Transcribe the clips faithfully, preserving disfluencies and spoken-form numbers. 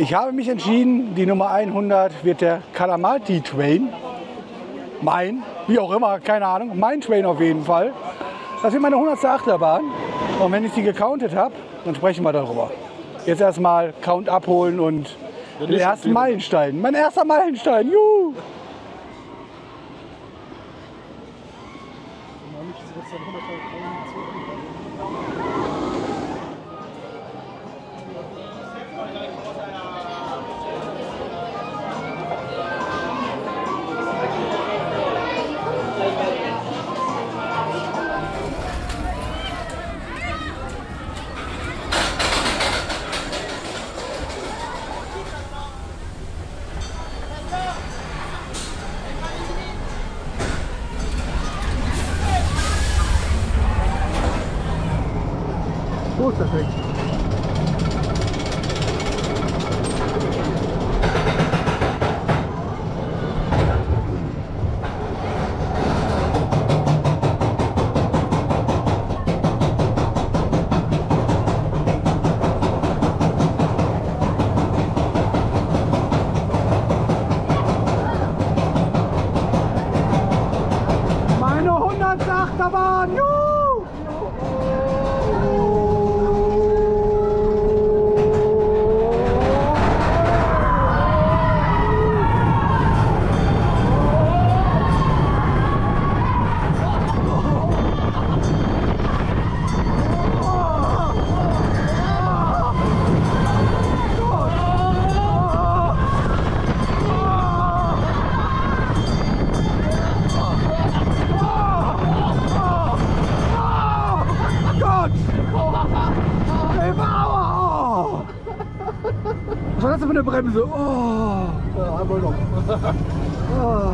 Ich habe mich entschieden, die Nummer hundert wird der Calamity Train. Mein, wie auch immer, keine Ahnung, mein Train auf jeden Fall. Das wird meine hundertste Achterbahn. Und wenn ich die gecountet habe, dann sprechen wir darüber. Jetzt erstmal Count abholen und den ersten Meilenstein. Mein erster Meilenstein, juhu! Perfekt. Meine hundertste Achterbahn! Was war das denn für eine Bremse? Oh! Ja, einmal noch. Oh.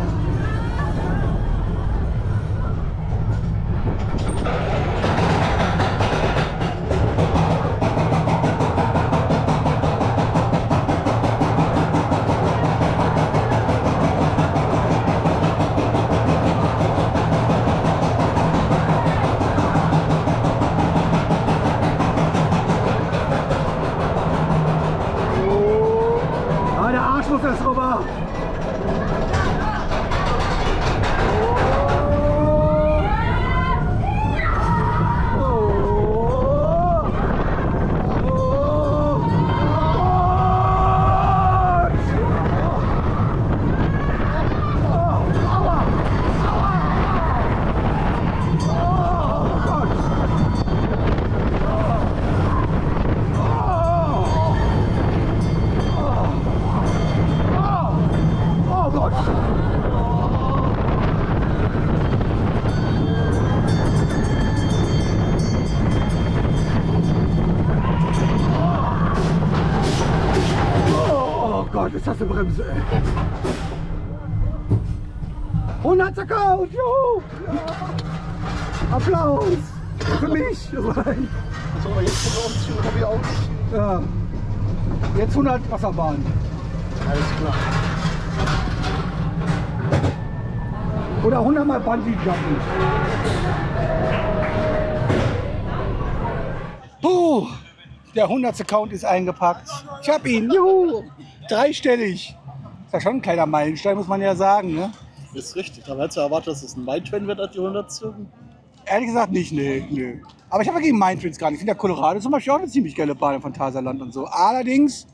Ist das eine Bremse, ey. hundert Account, juhu! Ja. Applaus! Für mich! So, jetzt komme ich auf. Ja. Jetzt hundert Wasserbahn. Alles klar. Oder hundert mal Bungee-Jumpen. Puh! Der hundertste Account ist eingepackt. Ich hab ihn, juhu! Dreistellig. Ist ja schon ein kleiner Meilenstein, muss man ja sagen, ne? Ist richtig. Aber hättest du erwartet, dass es ein Mindtrain wird, als die hundert zogen? Ehrlich gesagt nicht, ne, ne. Aber ich habe ja gegen Mindtrains gar nicht. Ich finde ja Colorado zum Beispiel auch eine ziemlich geile Bahn in Phantasialand und so. Allerdings,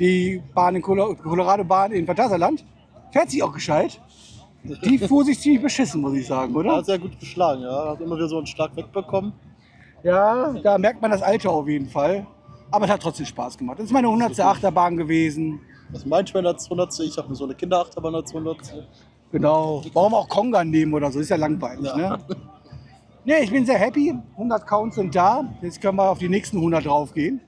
die Bahn in Colorado-Bahn in Phantasialand fährt sich auch gescheit. Die fuhr sich ziemlich beschissen, muss ich sagen, oder? Ja, sehr gut geschlagen, ja. Hat immer wieder so einen Schlag wegbekommen. Ja, da merkt man das Alter auf jeden Fall. Aber es hat trotzdem Spaß gemacht. Das ist meine hundertste Achterbahn gewesen. Das ist mein Schwellen als hundertste. Ich habe so eine Kinderachterbahn als hundertste. Genau. Warum auch Konga nehmen oder so? Ist ja langweilig, ja, ne? Ne, ich bin sehr happy. hundert Counts sind da. Jetzt können wir auf die nächsten hundert draufgehen.